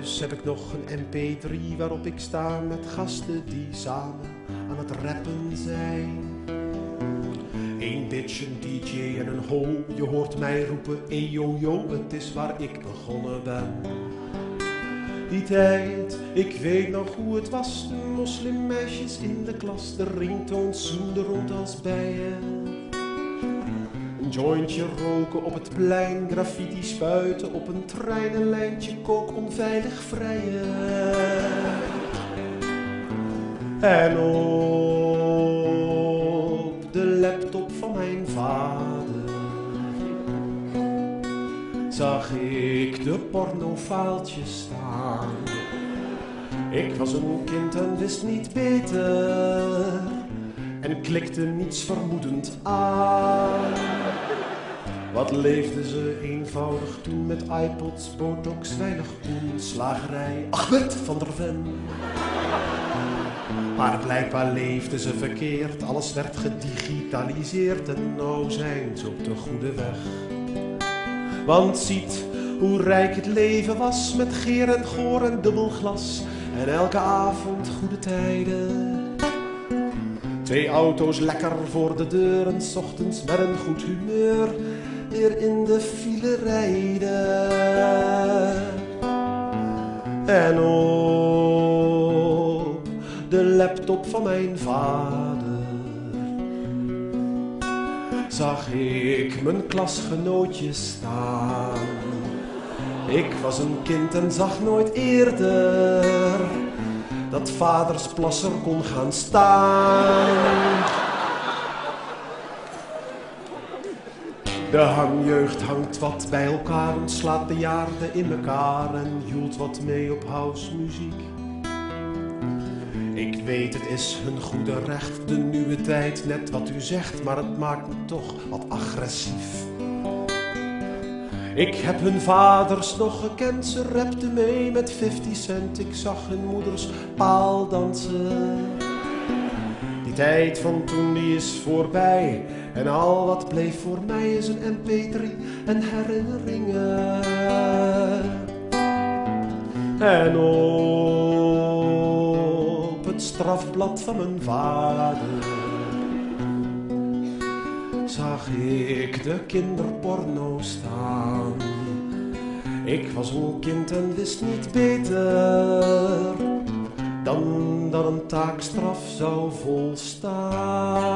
Thuis heb ik nog een mp3 waarop ik sta met gasten die samen aan het rappen zijn. Eén bitch, een dj en een ho, je hoort mij roepen, ey yo yo, het is waar ik begonnen ben. Die tijd, ik weet nog hoe het was, moslimmeisjes in de klas, de ringtoons zoemden rond als bijen. Jointje roken op het plein, graffiti spuiten op een trein, een lijntje kook onveilig vrijen. En op de laptop van mijn vader zag ik de pornofaaltjes staan. Ik was een kind en wist niet beter en klikte niets vermoedend aan. Wat leefden ze eenvoudig toen met iPods, botox, weinig poen, slagerij, Achmed van der Ven. Maar blijkbaar leefden ze verkeerd, alles werd gedigitaliseerd en nou zijn ze op de goede weg. Want ziet hoe rijk het leven was, met geer en goor en dubbel glas en elke avond goede tijden. 2 auto's lekker voor de deur en 's ochtends met een goed humeur weer in de file rijden. En op de laptop van mijn vader zag ik mijn klasgenootjes staan. Ik was een kind en zag nooit eerder dat vaders plasser kon gaan staan. De hangjeugd hangt wat bij elkaar en slaat de jaren in elkaar en joelt wat mee op housemuziek. Ik weet, het is hun goede recht, de nieuwe tijd, net wat u zegt, maar het maakt me toch wat agressief. Ik heb hun vaders nog gekend, ze rapten mee met 50 cent. Ik zag hun moeders paaldansen. Die tijd van toen die is voorbij en al wat bleef voor mij is een mp3 en herinneringen. En op het strafblad van mijn vader zag ik de kinderporno staan. Ik was een kind en wist niet beter dan dat een taakstraf zou volstaan.